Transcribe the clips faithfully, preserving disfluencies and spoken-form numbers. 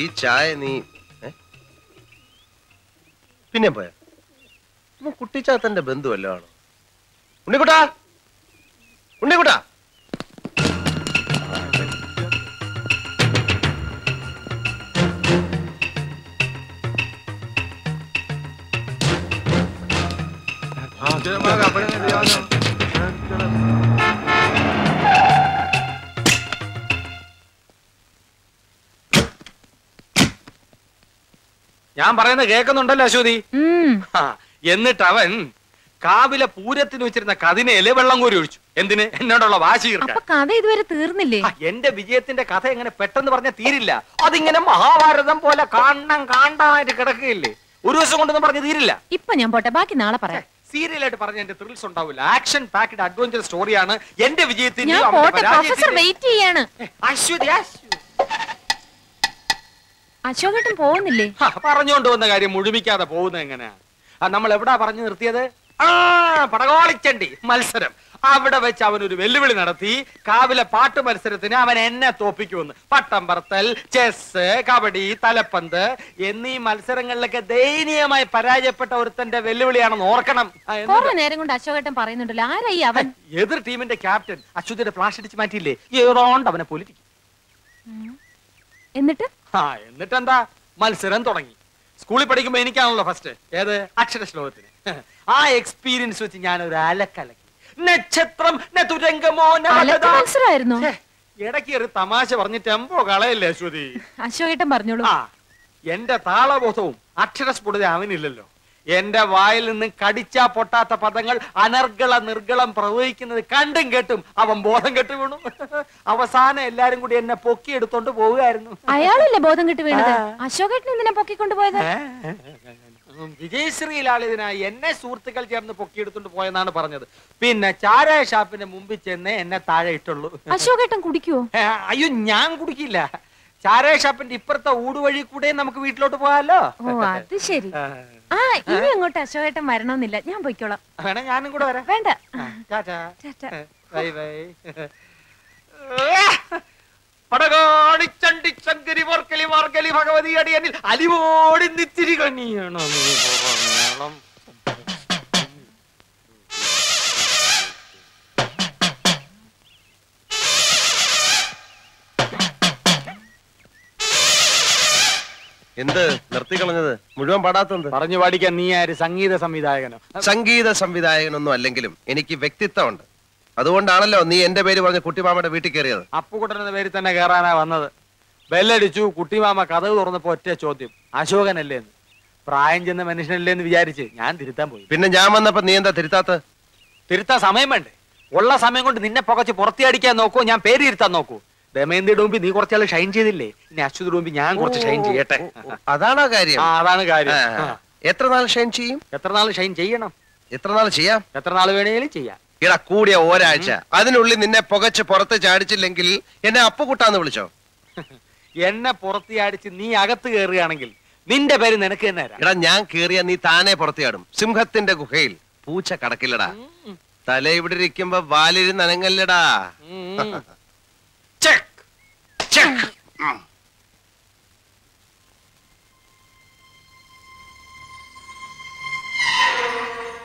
ഈ ചായ നീ പിന്നെ പോയാ കുട്ടിച്ചാത്തന്റെ ബന്ധുവല്ലോ ആണോ? ഉണ്ണിക്കുട്ടാ, ഉണ്ണിക്കുട്ടാ, ഞാൻ പറയുന്നത് കേൾക്കുന്നുണ്ടല്ലോ അശ്വതി? എന്നിട്ട് അവൻ കാവിലെ പൂരത്തിന് വെച്ചിരുന്ന കഥയിലെ വെള്ളം കോരി ഒഴിച്ചു. എന്തിന്? എന്നോടുള്ള വാശി തീർന്നില്ലേ? എന്റെ വിജയത്തിന്റെ കഥ എങ്ങനെ പെട്ടെന്ന് പറഞ്ഞാൽ തീരില്ല. അതിങ്ങനെ മഹാഭാരതം പോലെ കാണണം കാണാനായിട്ട് കിടക്കുകയില്ലേ? ഒരു ദിവസം കൊണ്ടൊന്നും പറഞ്ഞ് തീരില്ല. ഇപ്പൊ ഞാൻ പോട്ടെ, ബാക്കി നാളെ പറയാം. സീരിയൽ ആയിട്ട് പറഞ്ഞ എന്റെ ത്രിൽസ് ഉണ്ടാവില്ല. ആക്ഷൻ പാക്ഡ് അഡ്വഞ്ചർ സ്റ്റോറിയാണ് എന്റെ വിജയത്തിന്റെ. അശോകേട്ടൻ പോകുന്നില്ലേ? പറഞ്ഞോണ്ട് വന്ന കാര്യം മുഴുമിക്കാതെ പോകുന്നത് എങ്ങനെയാ? നമ്മൾ എവിടാ പറഞ്ഞു നിർത്തിയത്? ആ, പടകോളിച്ചണ്ടി മത്സരം. അവിടെ വെച്ച് അവൻ ഒരു വെല്ലുവിളി നടത്തി. കാവിലെ പാട്ട് മത്സരത്തിന് അവൻ എന്നെ തോപ്പിക്കുമെന്ന്. പട്ടം പറത്തൽ, ചെസ്, കബഡി, തലപ്പന്ത് എന്നീ മത്സരങ്ങളിലൊക്കെ ദയനീയമായി പരാജയപ്പെട്ട ഒരുത്തന്റെ വെല്ലുവിളിയാണെന്ന് ഓർക്കണം. നേരം കൊണ്ട് അശോകേട്ടൻ പറയുന്നുണ്ടല്ലോ. ആരായി അവൻ? എതിർ ടീമിന്റെ ക്യാപ്റ്റൻ. അശ്വതിയുടെ ഫ്ലാഷ് അടിച്ച് മാറ്റിയില്ലേ? ഏതോണ്ട് അവനെ പൊലിറ്റിക്കും. എന്നിട്ട് എന്നിട്ടെന്താ, മത്സരം തുടങ്ങി. സ്കൂളിൽ പഠിക്കുമ്പോ എനിക്കാണല്ലോ ഫസ്റ്റ്. ഏത്? അക്ഷര ശ്ലോകത്തിന്. ആ എക്സ്പീരിയൻസ് വെച്ച് ഞാൻ ഒരു അലക്കലക്കി. നക്ഷത്രം ഇടയ്ക്ക് ഒരു തമാശ പറഞ്ഞ് ടെമ്പോ കളയല്ലേ അശ്വതി? അശോകേട്ടൻ പറഞ്ഞോളൂ. ആ, എന്റെ താളബോധവും അക്ഷര സ്ഫുടത അവനില്ലല്ലോ. എന്റെ വായിൽ നിന്ന് കടിച്ചാ പൊട്ടാത്ത പദങ്ങൾ അനർഗള നിർഗളം പ്രവഹിക്കുന്നത് കണ്ടും കേട്ടും അവൻ ബോധം കെട്ട് വീണു. അവസാനം എല്ലാരും കൂടി എന്നെ പൊക്കിയെടുത്തോണ്ട് പോവുകയായിരുന്നു. അയാളല്ലേ ബോധം കെട്ട് വീണത്? അശോകേട്ടൻ എന്തിനാ പൊക്കിക്കൊണ്ടുപോയത്? വിജയശ്രീ ലാളിതനായി എന്നെ സുഹൃത്തുക്കൾ ചേർന്ന് പൊക്കിയെടുത്തോണ്ട് പോയെന്നാണ് പറഞ്ഞത്. പിന്നെ ചാരായ ഷാപ്പിന്റെ മുമ്പിൽ ചെന്നേ എന്നെ താഴെ ഇട്ടുള്ളൂ. അശോകേട്ടൻ കുടിക്കുവോ? അയ്യോ, ഞാൻ കുടിക്കില്ല. ചാരായ ഷാപ്പിന്റെ ഇപ്പുറത്തെ ഊടുവഴി കൂടെ നമുക്ക് വീട്ടിലോട്ട് പോകാലോ. അത് ശരി. ആ, ഇനി അങ്ങോട്ട് അശോകേട്ടൻ വരണമെന്നില്ല, ഞാൻ പോയിക്കോളാം. ഞാനും കൂടെ വരാം. വേണ്ട. Bye bye. അലിവോടി നിത്തിരി കണിയണം. എന്ത് നിർത്തി കളഞ്ഞത്? മുഴുവൻ പാടാത്തുണ്ട്. പറഞ്ഞു പാടിക്കാൻ നീ ആര്? സംഗീത സംവിധായകനോ? സംഗീത സംവിധായകനൊന്നും അല്ലെങ്കിലും എനിക്ക് വ്യക്തിത്വമുണ്ട്. അതുകൊണ്ടാണല്ലോ നീ എന്റെ പേര് പറഞ്ഞ കുട്ടിമാമയുടെ വീട്ടിൽ കയറിയത്. അപ്പുകുട്ടനെന്ന പേരിൽ തന്നെ കയറാനാ വന്നത്. ബെല്ലടിച്ചു. കുട്ടിമാമ കഥവ് തുറന്നപ്പോ ഒറ്റ ചോദ്യം, അശോകനല്ലേ എന്ന്. പ്രായം ചെന്ന മനുഷ്യനല്ലേ എന്ന് വിചാരിച്ച് ഞാൻ തിരുത്താൻ പോയി. പിന്നെ ഞാൻ വന്നപ്പോ നീ എന്താ തിരുത്താത്ത? തിരുത്താൻ സമയം വേണ്ടേ? ഉള്ള സമയം കൊണ്ട് നിന്നെ പുകച്ച് പുറത്തിയടിക്കാൻ നോക്കൂ, ഞാൻ പേര് ഇരുത്താൻ നോക്കൂ. ദമയന്തിയുടെ മുമ്പിൽ നീ കുറച്ചാൾ ഷൈൻ ചെയ്തില്ലേ, ഇനി അശ്വതിയുടെ മുമ്പിൽ ഞാൻ കുറച്ച് ഷൈൻ ചെയ്യട്ടെ. അതാണോ കാര്യം? അതാണ് കാര്യം. എത്ര നാൾ ഷൈൻ ചെയ്യും? എത്ര നാൾ ഷൈൻ ചെയ്യണം? എത്ര നാൾ ചെയ്യാം? എത്ര നാൾ വേണേലും ചെയ്യാം. ഇടാ, കൂടിയ ഒരാഴ്ച. അതിനുള്ളിൽ നിന്നെ പുകച്ച് പുറത്ത് ചാടിച്ചില്ലെങ്കിൽ എന്നെ അപ്പുകുട്ടാന്ന് വിളിച്ചോ. എന്നെ പുറത്ത് ചാടിച്ച് നീ അകത്ത് കയറുകയാണെങ്കിൽ നിന്റെ പേര് നിനക്ക് തന്നെ. ഇടാ, ഞാൻ കയറിയ നീ താനേ പുറത്ത് ചാടും. സിംഹത്തിന്റെ ഗുഹയിൽ പൂച്ച കടക്കില്ലടാ. തല ഇവിടെ ഇരിക്കുമ്പോ വാലിൽ നനങ്ങല്ലടാ. Check! Check! Mm.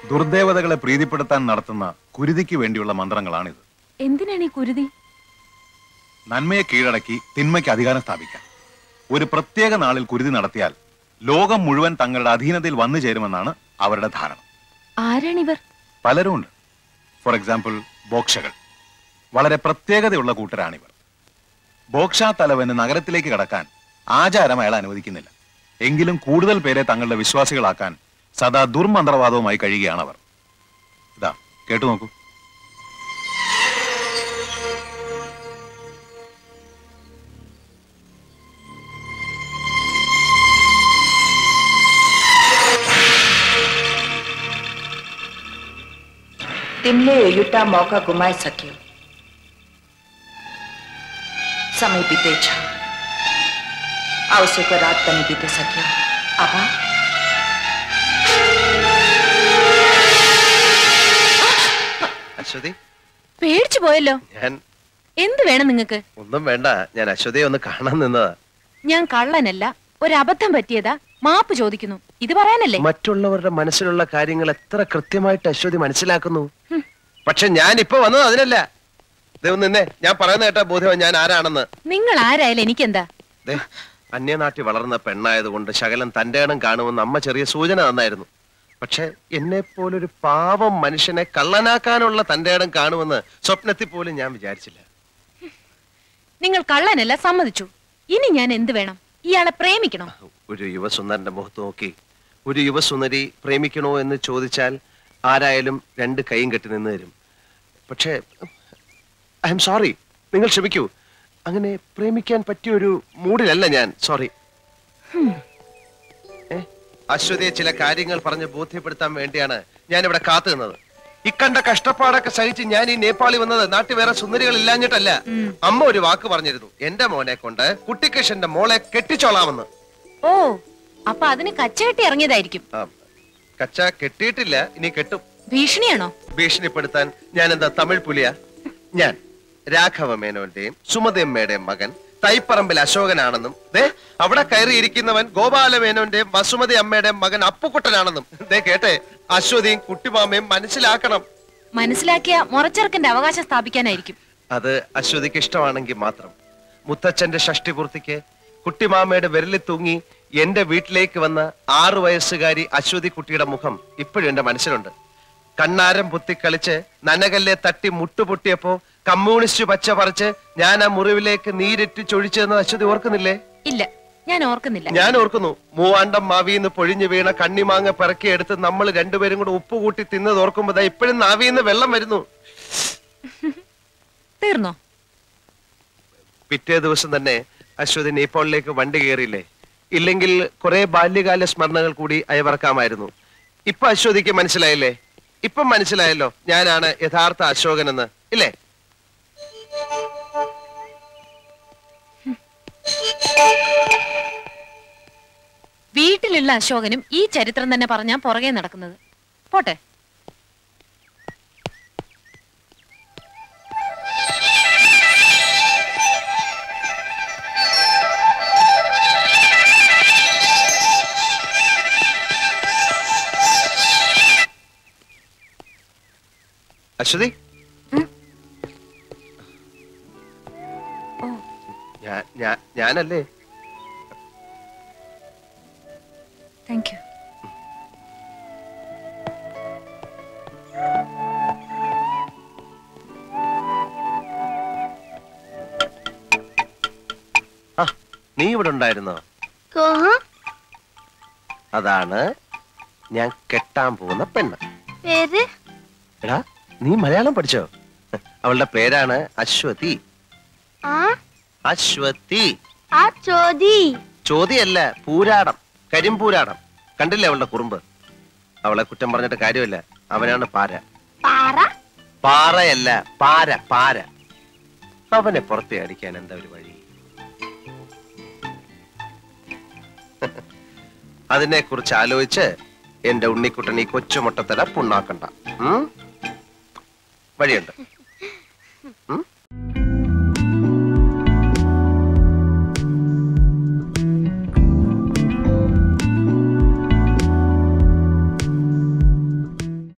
ദുർദേവതകളെ പ്രീതിപ്പെടുത്താൻ നടത്തുന്ന കുരുതിക്ക് വേണ്ടിയുള്ള മന്ത്രങ്ങളാണിത്. എന്തിനാണ് ഈ കുരുതി? നന്മയെ കീഴടക്കി തിന്മയ്ക്ക് അധികാരം സ്ഥാപിക്കാൻ. ഒരു പ്രത്യേക നാളിൽ കുരുതി നടത്തിയാൽ ലോകം മുഴുവൻ തങ്ങളുടെ അധീനതയിൽ വന്നു ചേരുമെന്നാണ് അവരുടെ ധാരണ. ആരാണിവർ? പലരുമുണ്ട്. ഫോർ എക്സാമ്പിൾ, ബോക്ഷകൾ. വളരെ പ്രത്യേകതയുള്ള കൂട്ടരാണിവർ. ബോക്ഷാ തലവന് നഗരത്തിലേക്ക് കടക്കാൻ ആചാരം അയാൾ അനുവദിക്കുന്നില്ല. എങ്കിലും കൂടുതൽ പേരെ തങ്ങളുടെ വിശ്വാസികളാക്കാൻ സദാ ദുർമന്ത്രവാദവുമായി കഴിയുകയാണ് അവർ. ഇതാ കേട്ടു നോക്കൂ. तिमले एयुटा मौका गुमाई सकियो, समय बीते छा, आवश्यक रात बनी बीते सकियो, आभा अश्वती പേടിച്ചു പോയല്ലോ. ഞാൻ എന്ത് വേണം നിങ്ങൾക്ക്? ഒന്നും വേണ്ട, ഞാൻ അശ്വതിയെ ഒന്ന് കാണാൻ നിന്നതാ. ഞാൻ കള്ളനല്ല, ഒരു അബദ്ധം പറ്റിയതാ, മാപ്പ് ചോദിക്കുന്നു. ഇത് പറയാനല്ലേ? മറ്റുള്ളവരുടെ മനസ്സിലുള്ള കാര്യങ്ങൾ എത്ര കൃത്യമായിട്ട് അശ്വതി മനസ്സിലാക്കുന്നു. പക്ഷെ ഞാൻ ഇപ്പൊ വന്നത് അതിനല്ല. ഞാൻ പറയുന്ന കേട്ടാ ബോധ്യം ഞാൻ ആരാണെന്ന്. നിങ്ങൾ ആരായാലും എനിക്കെന്താ? അന്യനാട്ടി വളർന്ന പെണ്ണായതുകൊണ്ട് ശകലം തന്റെ ഇടം കാണുമെന്ന് അമ്മ ചെറിയ സൂചന തന്നായിരുന്നു. പക്ഷെ എന്നെ പോലൊരു പാവം മനുഷ്യനെ കള്ളനാക്കാനുള്ള തന്റെ ഇടം കാണുമെന്ന് സ്വപ്നത്തിൽ പോലും ഞാൻ വിചാരിച്ചില്ല. നിങ്ങൾ കള്ളനല്ല, സമ്മതിച്ചു. ഇനി ഞാൻ എന്ത് വേണം? ഇയാളെ പ്രേമിക്കണോ? ഒരു യുവസുന്ദരന്റെ മുഖത്ത് നോക്കി ഒരു യുവസുന്ദരി പ്രേമിക്കണോ എന്ന് ചോദിച്ചാൽ ആരായാലും രണ്ട് കൈയും കെട്ടി നിന്ന് തരും. പക്ഷേ ഐ എം സോറി, നിങ്ങൾ ക്ഷമിക്കൂ, അങ്ങനെ പ്രേമിക്കാൻ പറ്റിയൊരു മൂഡിലല്ല ഞാൻ. സോറി. അശ്വതിയെ ചില കാര്യങ്ങൾ പറഞ്ഞ് ബോധ്യപ്പെടുത്താൻ വേണ്ടിയാണ് ഞാൻ ഇവിടെ കാത്തു നിന്നത്. ഇക്കണ്ട കഷ്ടപ്പാടൊക്കെ സഹിച്ച് ഞാൻ ഈ നേപ്പാളി വന്നത് നാട്ടിൽ വേറെ സുന്ദരികൾ ഇല്ലാഞ്ഞിട്ടല്ല. അമ്മ ഒരു വാക്ക് പറഞ്ഞിരുന്നു, എന്റെ മോനെ കൊണ്ട് കുട്ടിക്കൃഷ്ണന്റെ മോളെ കെട്ടിച്ചോളാമെന്ന്. ഓ, അപ്പൊ അതിന് കച്ച കെട്ടി ഇറങ്ങിയതായിരിക്കും. കച്ച കെട്ടിയിട്ടില്ല, ഇനി കെട്ടും. ഭീഷണിയാണോ? ഭീഷണിപ്പെടുത്താൻ ഞാൻ എന്താ തമിഴ് പുലിയാ? ഞാൻ രാഘവ മേനോന്റെയും സുമതിയമ്മയുടെയും മകൻ തൈപ്പറമ്പിൽ അശോകനാണെന്നും അവിടെ കയറിയിരിക്കുന്നവൻ ഗോപാല മേനോന്റെയും വസുമതി അമ്മയുടെയും മകൻ അപ്പുക്കുട്ടനാണെന്നും കേട്ടെ. അശ്വതിയും കുട്ടിമാമയും മനസ്സിലാക്കണം. മനസ്സിലാക്കിയ മുറച്ചെറുക്കന്റെ അവകാശം സ്ഥാപിക്കാനായിരിക്കും. അത് അശ്വതിക്ക് ഇഷ്ടമാണെങ്കിൽ മാത്രം. മുത്തച്ഛന്റെ ഷഷ്ടിപൂർത്തിക്ക് കുട്ടിമാമയുടെ വിരലിൽ തൂങ്ങി എന്റെ വീട്ടിലേക്ക് വന്ന ആറു വയസ്സുകാരി അശ്വതി കുട്ടിയുടെ മുഖം ഇപ്പോഴും എന്റെ മനസ്സിലുണ്ട്. കണ്ണാരം പൊത്തി കളിച്ച് നനകല്ലെ തട്ടി മുട്ടുപൊട്ടിയപ്പോ കമ്മ്യൂണിസ്റ്റ് പച്ച പറിച്ച് ഞാൻ ആ മുറിവിലേക്ക് നീരിട്ട് ചൊഴിച്ചെന്ന് അശ്വതി ഓർക്കുന്നില്ലേ? ഇല്ല, ഞാൻ ഓർക്കുന്നില്ല. ഞാൻ ഓർക്കുന്നു. മൂവാണ്ടം മാവിന്ന് പൊഴിഞ്ഞു വീണ കണ്ണിമാങ്ങ പിറക്കിയെടുത്ത് നമ്മൾ രണ്ടുപേരും കൂടെ ഉപ്പ് കൂട്ടി തിന്നത് ഓർക്കുമ്പോ ഇപ്പോഴും നാവിന്ന് വെള്ളം വരുന്നു. തീർന്നോ? പിറ്റേ ദിവസം തന്നെ അശ്വതി നേപ്പാളിലേക്ക് വണ്ടി കയറിയില്ലേ? ഇല്ലെങ്കിൽ കുറെ ബാല്യകാല സ്മരണകൾ കൂടി അയവർക്കാമായിരുന്നു. ഇപ്പൊ അശ്വതിക്ക് മനസ്സിലായില്ലേ? ഇപ്പം മനസ്സിലായല്ലോ ഞാനാണ് യഥാർത്ഥ അശോകൻ എന്ന്, ഇല്ലേ? വീട്ടിലുള്ള അശോകനും ഈ ചരിത്രം തന്നെ പറഞ്ഞാ പുറകെ നടക്കുന്നത്. പോട്ടെ. അശ്വതി, ഞാനല്ലേ? Thank you. നീ ഇവിടെ ഉണ്ടായിരുന്നോ? അതാണ് ഞാൻ കെട്ടാൻ പോകുന്ന പെണ്ണ്. പേര്? എടാ, നീ മലയാളം പഠിച്ചോ? അവളുടെ പേരാണ് അശ്വതി. അശ്വതി. ചോദിയല്ല, പൂരാടം, കരിമ്പൂരാടം. കണ്ടില്ലേ അവളുടെ കുറുമ്പ്? അവളെ കുറ്റം പറഞ്ഞിട്ട് കാര്യമില്ല, അവനാണ് പാര. പാറയല്ല, പാര പാര. അവനെ പുറത്തെ അടിക്കാൻ എന്താ ഒരു വഴി? അതിനെ കുറിച്ച് ആലോചിച്ച് എന്റെ ഉണ്ണിക്കുട്ടൻ ഈ കൊച്ചുമുട്ടത്തല പുണ്ണാക്കണ്ട. വഴിയുണ്ട്.